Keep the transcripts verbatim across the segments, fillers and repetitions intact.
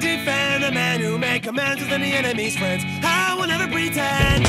defend the men who make amends within the enemy's friends. I will never pretend.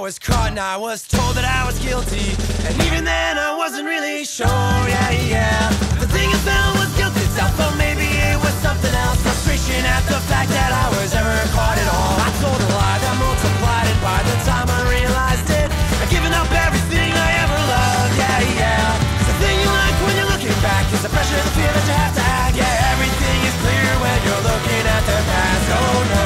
was caught and I was told that I was guilty. And even then I wasn't really sure, yeah, yeah. The thing I felt was guilt itself, but maybe it was something else. Frustration at the fact that I was ever caught at all. I told a lie that multiplied it by the time I realized it. I'd given up everything I ever loved, yeah, yeah. The thing you like when you're looking back is the pressure, the fear that you have to act, yeah. Everything is clear when you're looking at the past, oh no.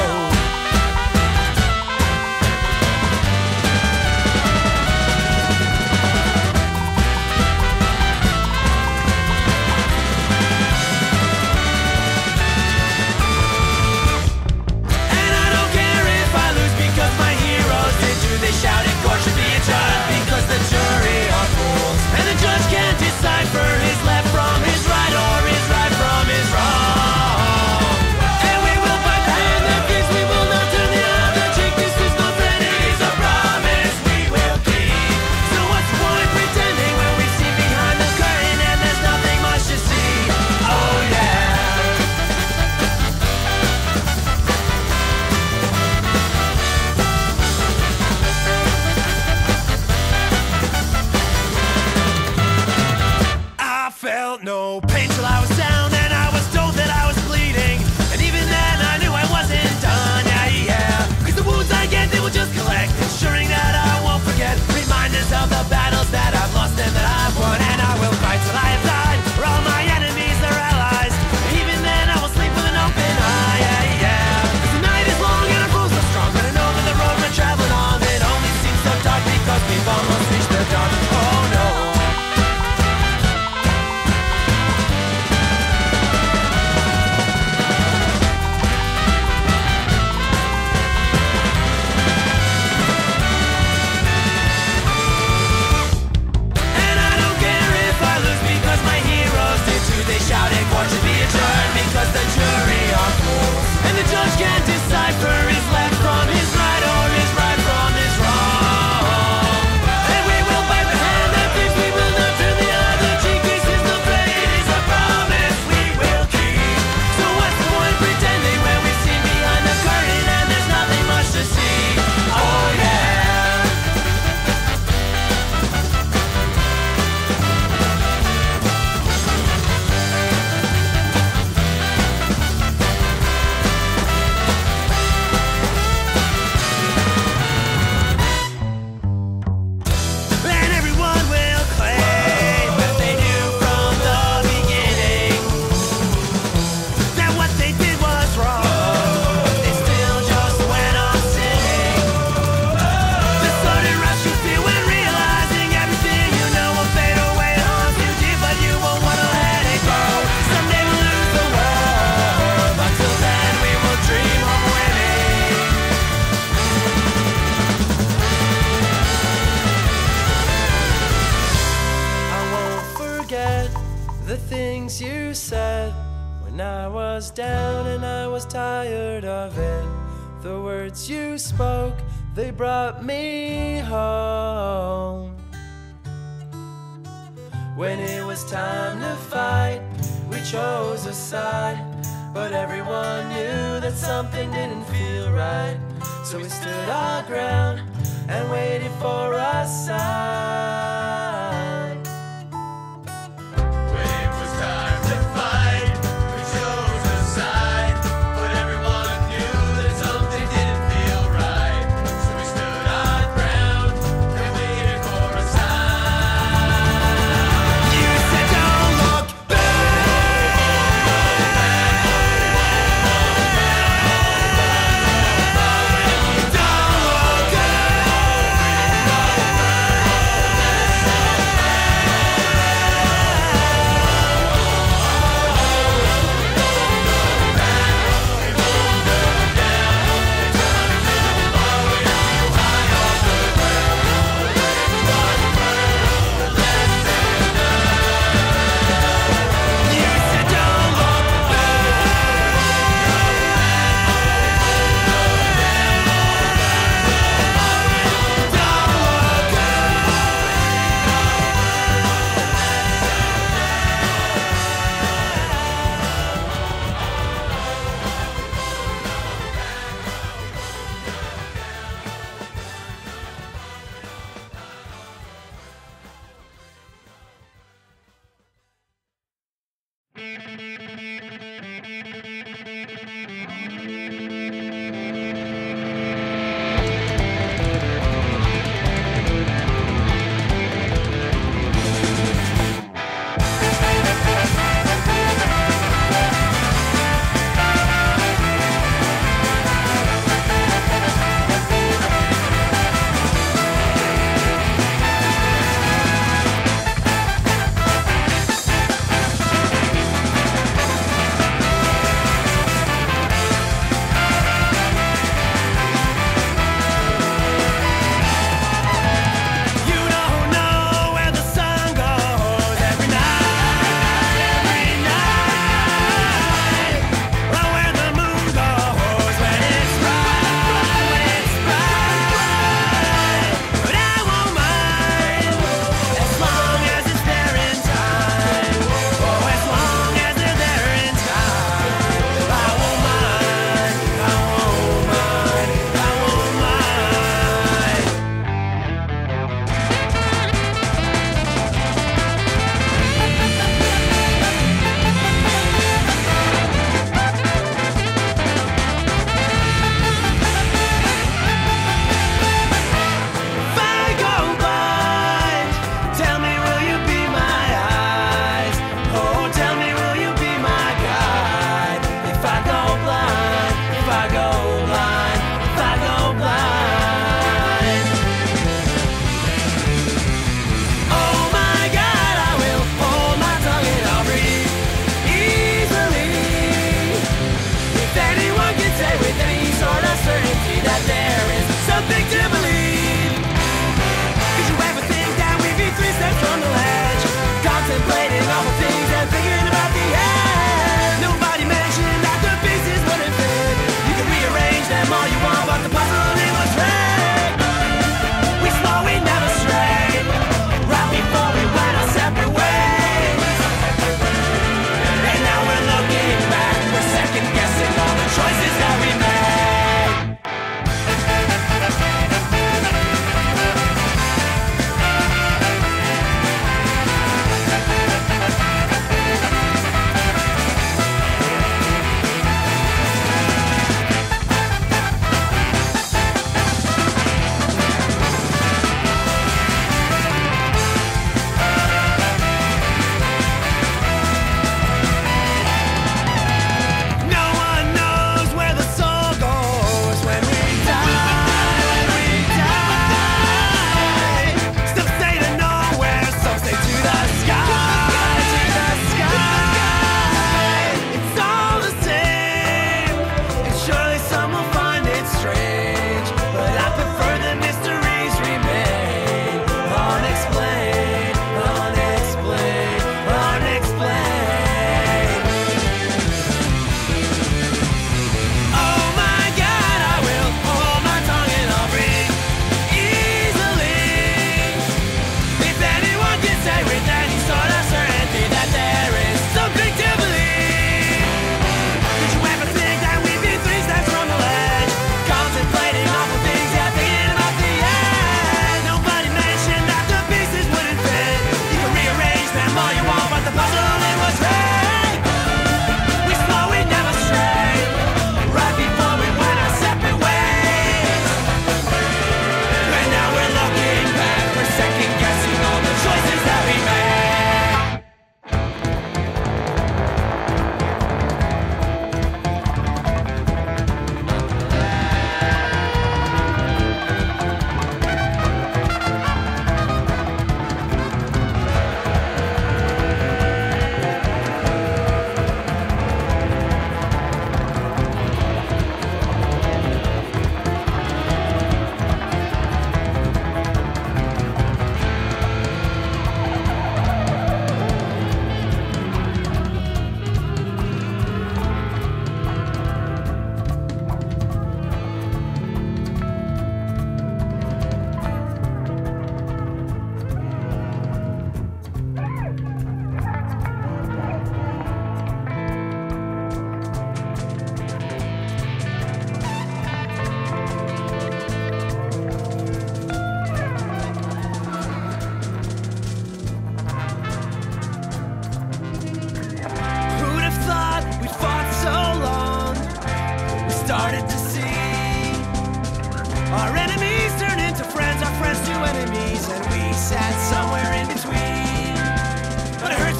No pain till I was down, and I was told that I was bleeding. And even then I knew I wasn't done, yeah, yeah. Cause the wounds I get, they will just collect, ensuring that I won't forget. Reminders of the battles that I've lost and that I've won. And I will fight till I have died, for all my enemies are allies. And even then I will sleep with an open eye, yeah, yeah. Cause the night is long and our foes are strong, but I know that the road we're traveling on, it only seems so dark because we've almost reached the dawn. Oh no. The things you said when I was down and I was tired of it. The words you spoke, they brought me home. When it was time to fight, we chose a side, but everyone knew that something didn't feel right. So we stood our ground and waited for a sign.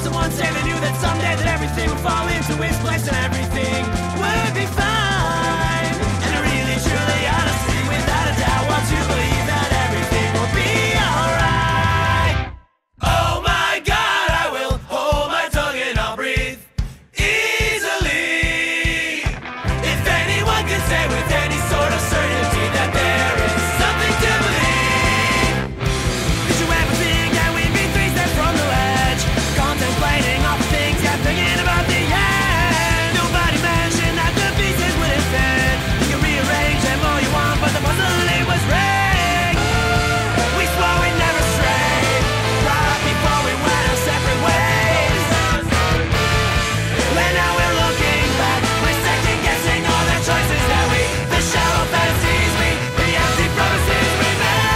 the ones saying they knew that someday that everything would fall into its place and everything would be fine. And I really, truly, honestly, without a doubt, want to believe that everything will be alright. Oh my God, I will hold my tongue and I'll breathe easily. If anyone could say with any sort of certainty that there is something to believe. Did you ever think that we'd be three steps from the ledge, contemplating all the things, yeah, thinking about the end? Nobody mentioned that the pieces wouldn't fit. You can rearrange them all you want, but the puzzle, it was rigged. We swore we'd never stray right before we went our separate ways. And now we're looking back, we're second guessing all the choices that we, the shallow fantasies we, the empty promises we made.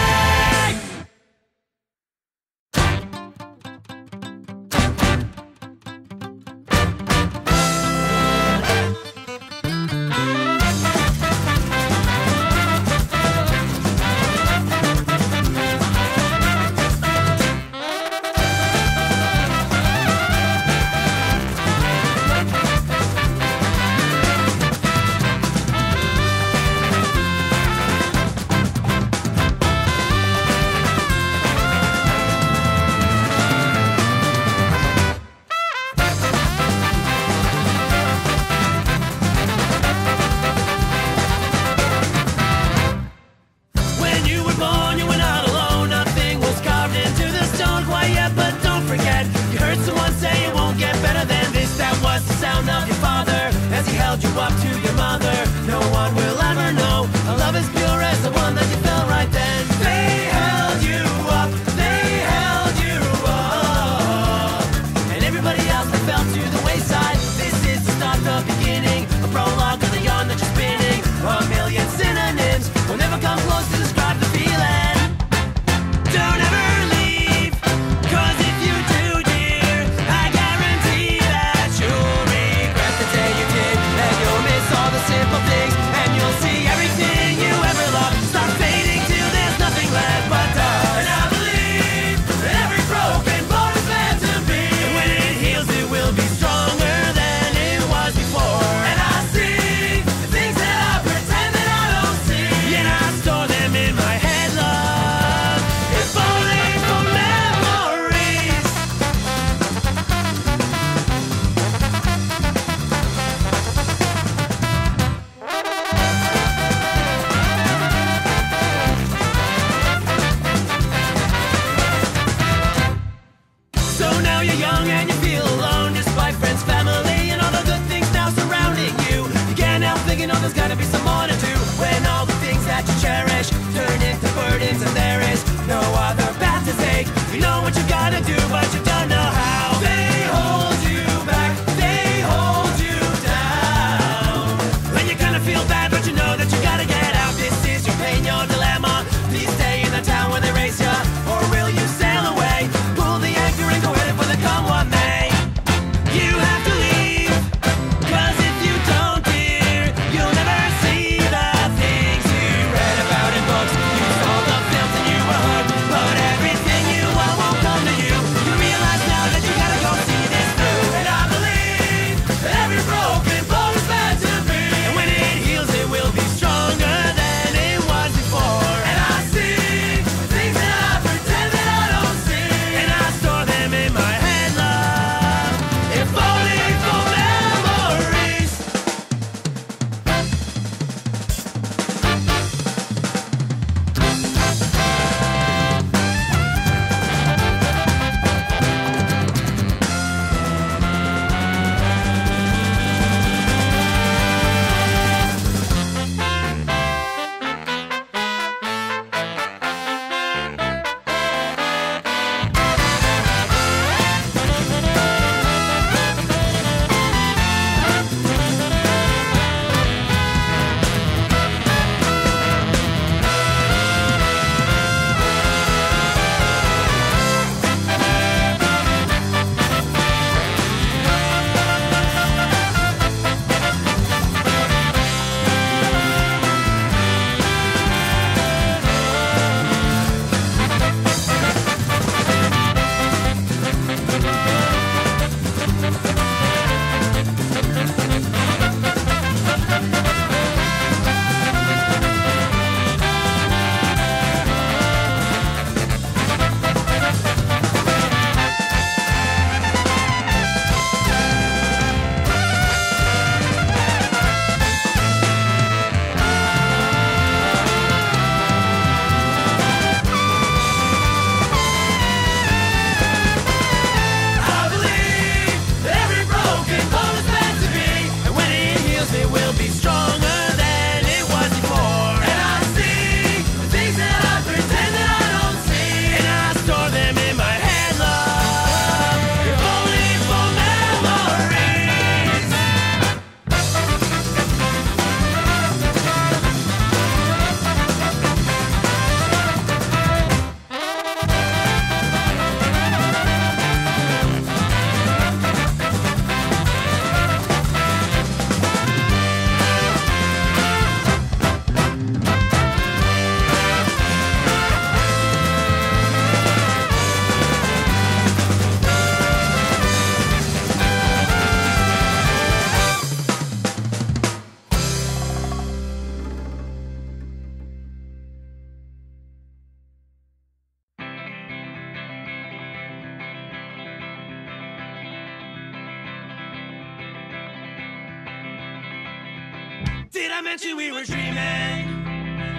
When you were born, you were not alone. Nothing was carved into the stone quite yet, but don't forget, you heard someone say it won't get better than this. That was the sound of your father as he held you up to your mother. No one will ever know a love as pure as the one that you felt right then. They held you up, they held you up, and everybody else that fell to the wayside. This is the start, the beginning, a prologue of the yarn that you're spinning. A million synonyms will never come close to describe. You're young and you feel alone, despite friends, family, and all the good things now surrounding you. You can't help thinking, oh, there's gotta be some more to do. When all the things that you cherish turn into burdens and there is no other path to take. You know what you gotta do, but you don't know how. They hold you back, they hold you down, and you kinda feel bad, but you know that you gotta get out. This is your pain, your dilemma. Please stay in the town where they raise you, or will you sail away? Pull the anchor and go ahead. Come what may, you have to leave, cause if you don't, dear, you'll never see the things you read about in books. You saw the films and you were hurt, but everything you want won't come to you. You Did I mention we were dreaming?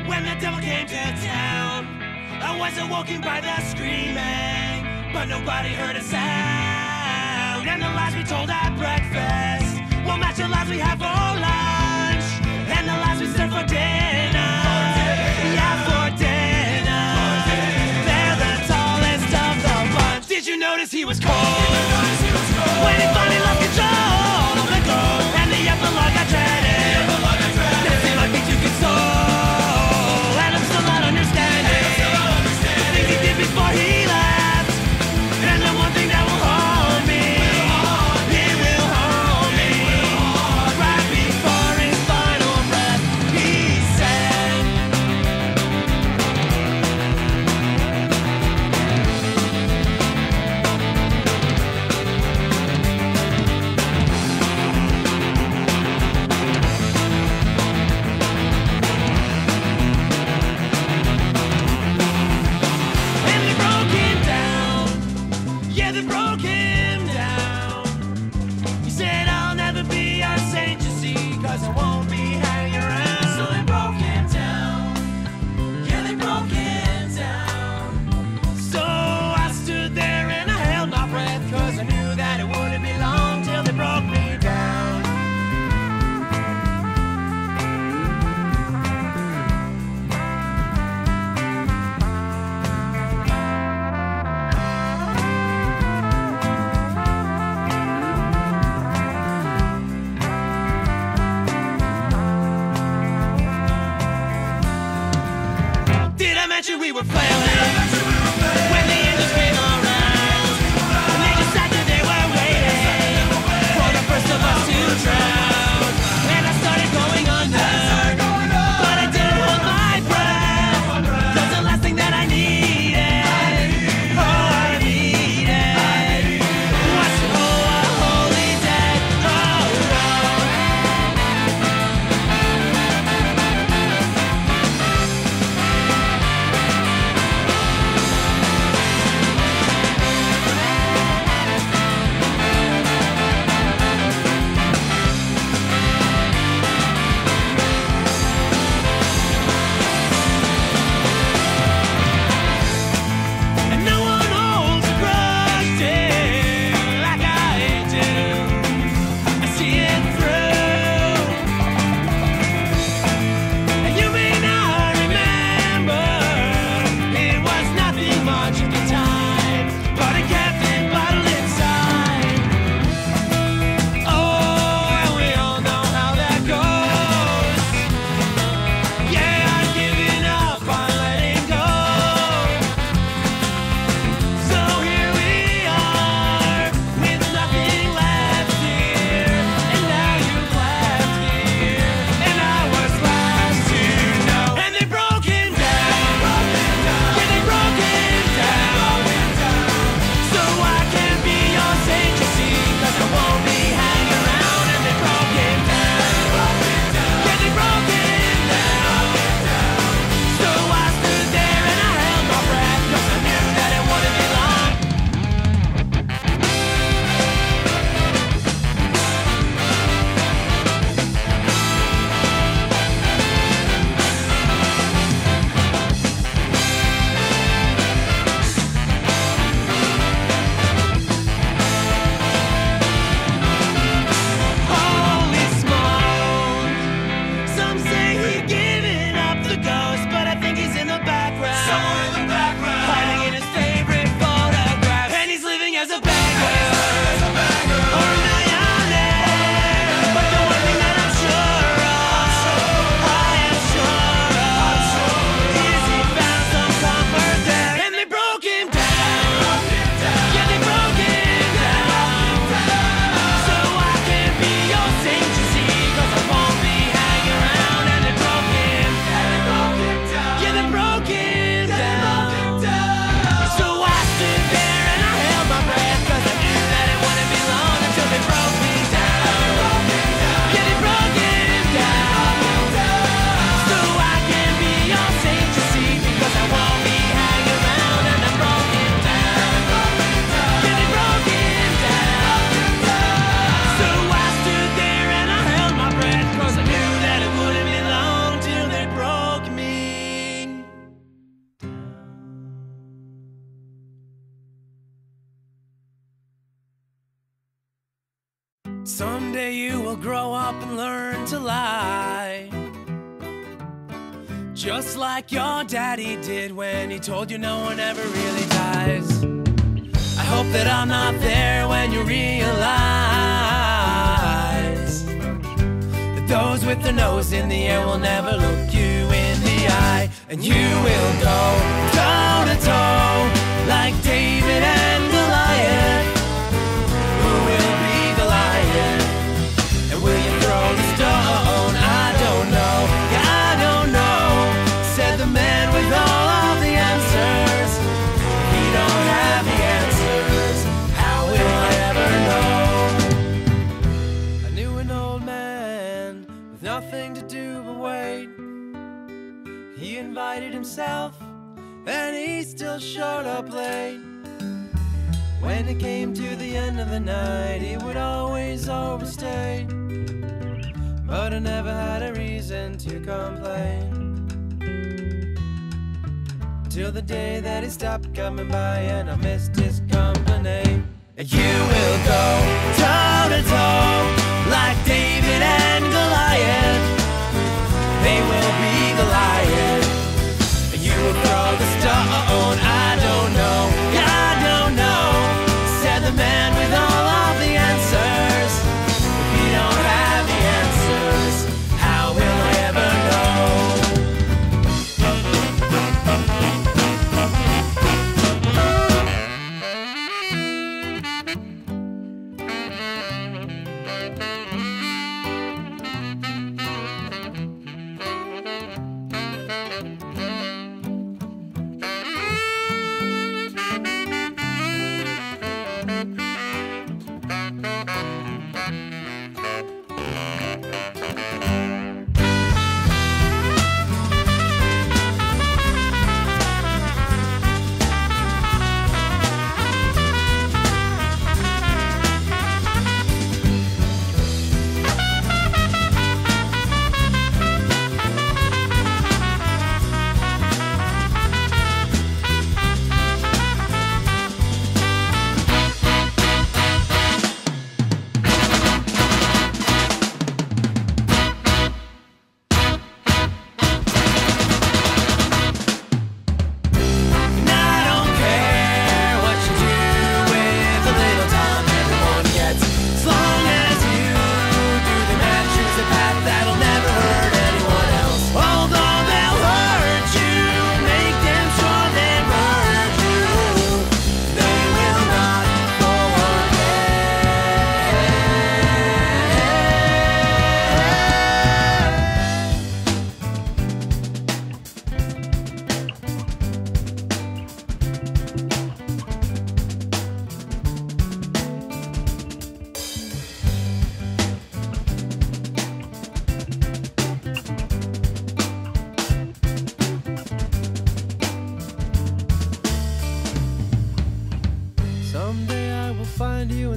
When the devil came to town, I wasn't walking by the screaming, but nobody heard a sound. And the lies we told at breakfast will match the lies we have for lunch, and the lies we serve for dinner. Yeah, for dinner. They're the tallest of the bunch. Did you notice he was cold? When he finally lost control of the gold, and the epilogue I dreaded, they seem like me to console, and I'm still not understanding things he did before he left. And the one thing that will haunt me, he will haunt me, right before his final breath, he said, and they broke him down. Yeah, they broke him down. He said, I'll never be a saint, you see, cause I won't be hanging around. So they broke him down. Yeah, they broke him down. So I stood there and I held my breath, cause I knew that it wouldn't be long till they broke me down. Did I mention we were flailing? When the angels came around, and they decided they were waiting for the first of us to drown. And I started going under, but I didn't hold my breath, cause the last thing that I needed, oh, I needed, was oh, a holy death. Oh, oh. Someday you will grow up and learn to lie, just like your daddy did when he told you no one ever really dies. I hope that I'm not there when you realize that those with their nose in the air will never look you in the eye. And you will go toe to toe like David and Goliath. Who will be Goliath? And will you throw the stone? I don't know, yeah, I don't know, said the man with all of the answers. We don't have the answers. How will I ever know? I knew an old man with nothing to do but wait. He invited himself, and he still showed up late. When it came to the end of the night, he would always overstay, but I never had a reason to complain, till the day that he stopped coming by and I missed his company. And you will go toe to toe like David and Goliath. They will be Goliath. You will throw the stone. I don't know, yeah, I don't know, said the man with all of the answers. If you don't have the answers, how will I ever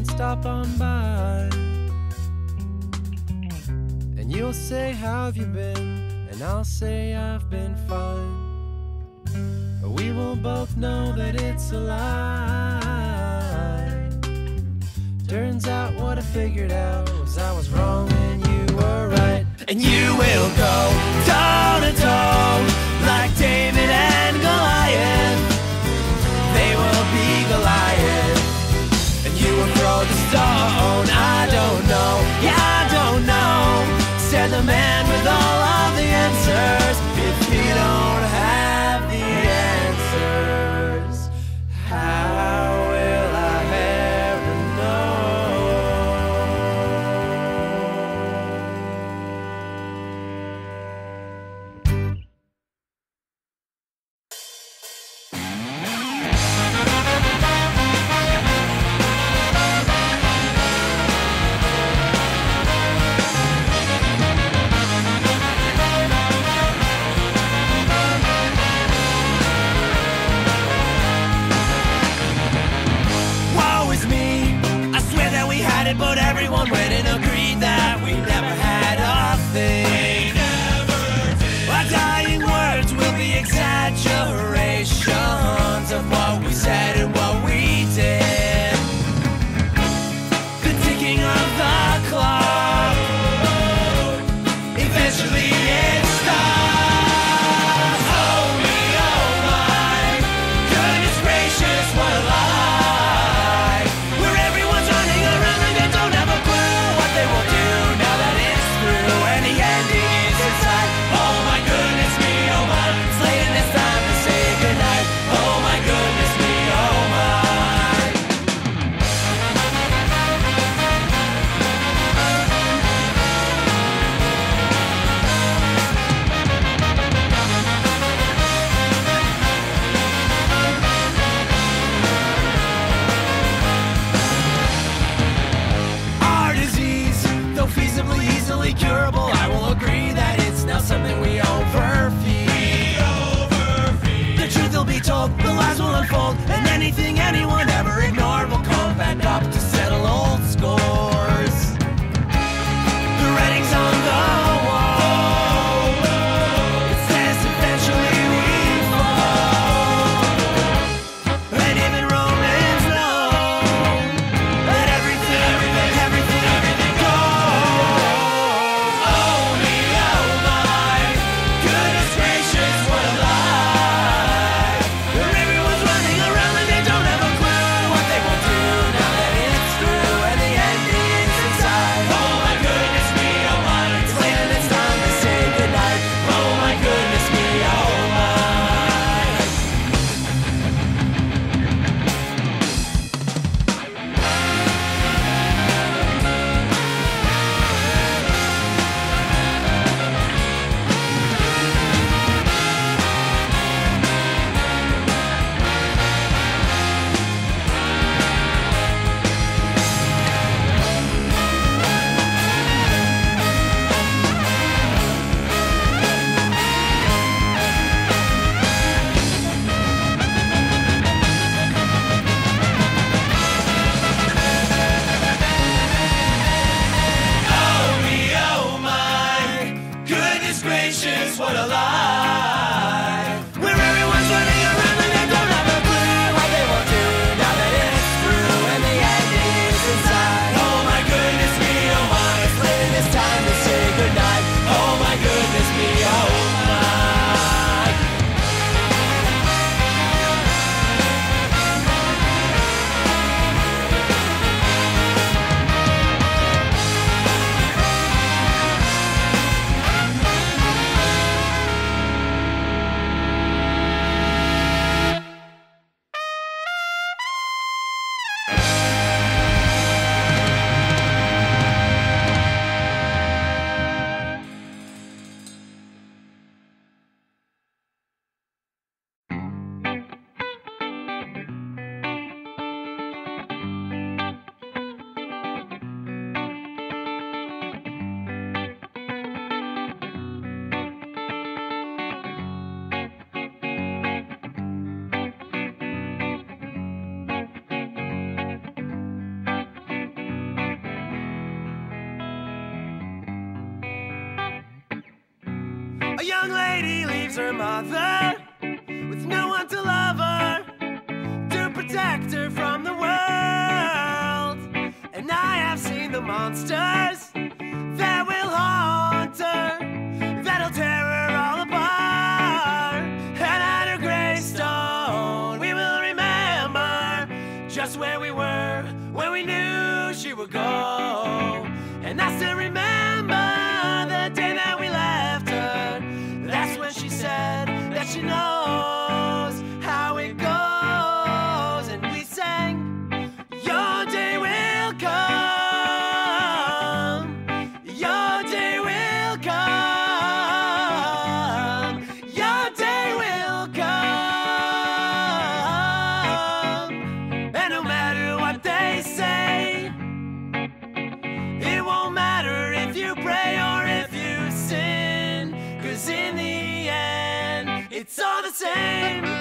stop on by, and you'll say, how have you been? And I'll say, I've been fine. But we will both know that it's a lie. Turns out what I figured out was I was wrong and you were right. And you will go toe to toe like David and Goliath. They will be Goliath. Throw the stone, I don't know, yeah, I don't know, said the man with all of the answers. If you don't have the answers, how will I ever know? But everyone went and agreed that we never had a thing. We never did. Our dying words will be exaggerations of what we said and what we did. The ticking of the clock. A young lady leaves her mother with no one to love her, to protect her from the world. And I have seen the monsters that will haunt her, that'll tear her all apart. And at her gravestone we will remember just where we were when we knew she would go. And I still remember the day that we left her. That's when she said that she knows how it goes. And we sang, your day will come, your day will come, your day will come. And no matter what they say, it won't matter if you pray or if you sin, 'cause in the end, it's all the same.